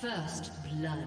First blood.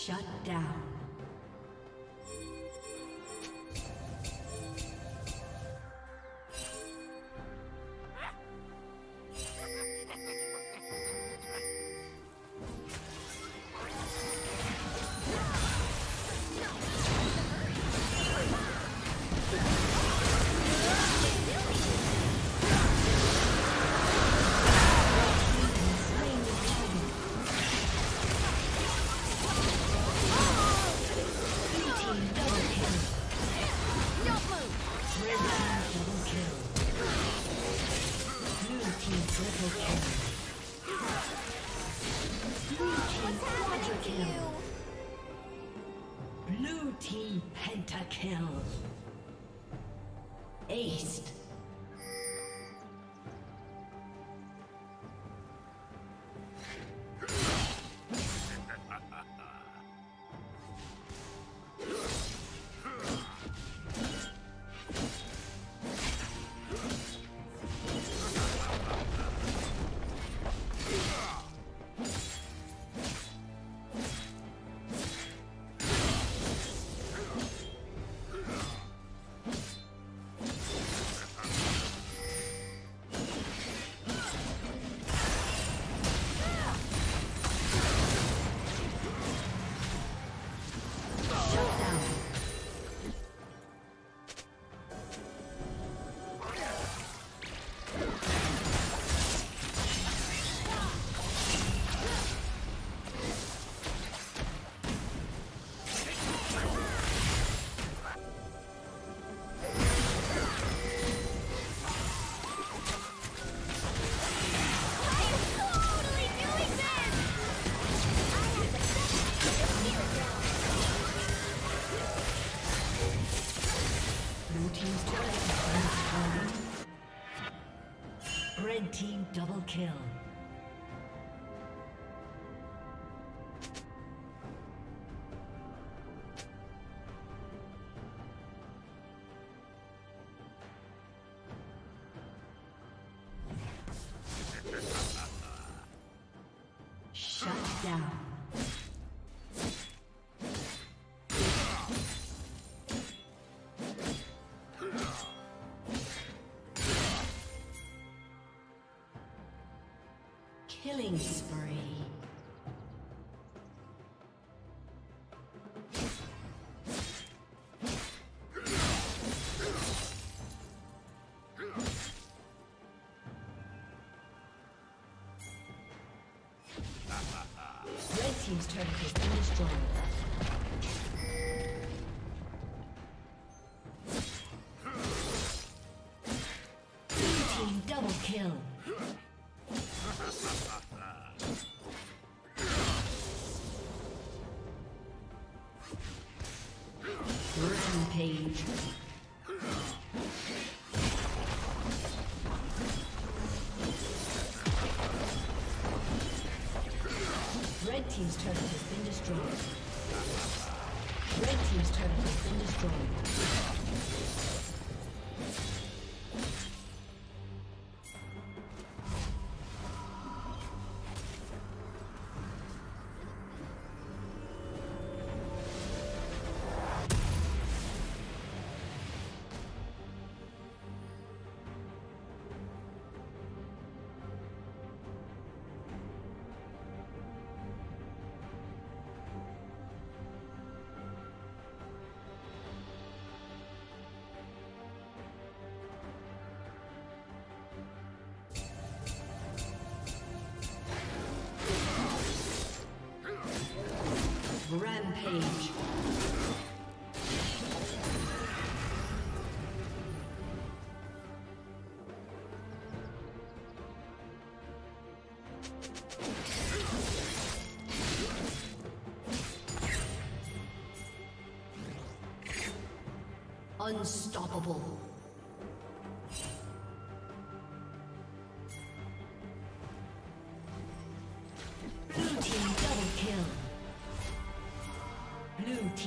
Shut down. Red team double kill. Shut down. Killing spree. Red team's turret has been destroyed. Kill. Rampage. Red team's turret has been destroyed. Red team's turret has been destroyed. Rampage. Unstoppable.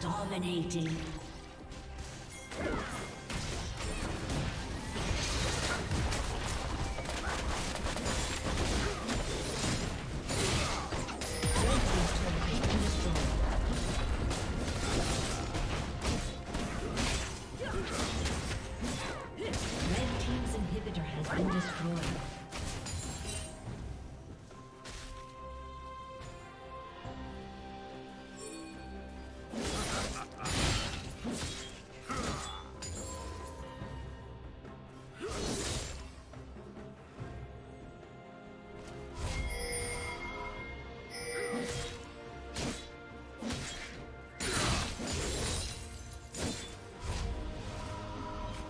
Dominating.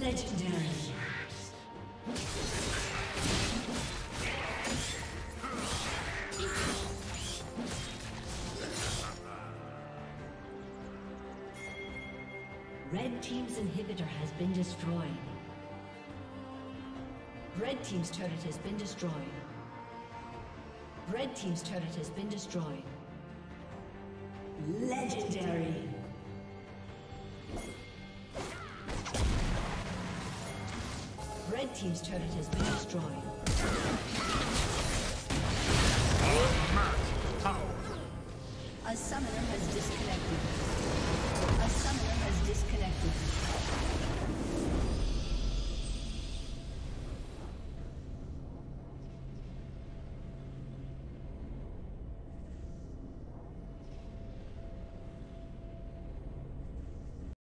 Legendary. Red Team's inhibitor has been destroyed. Red Team's turret has been destroyed. Red Team's turret has been destroyed. Legendary! Red Team's turret has been destroyed. A summoner has disconnected.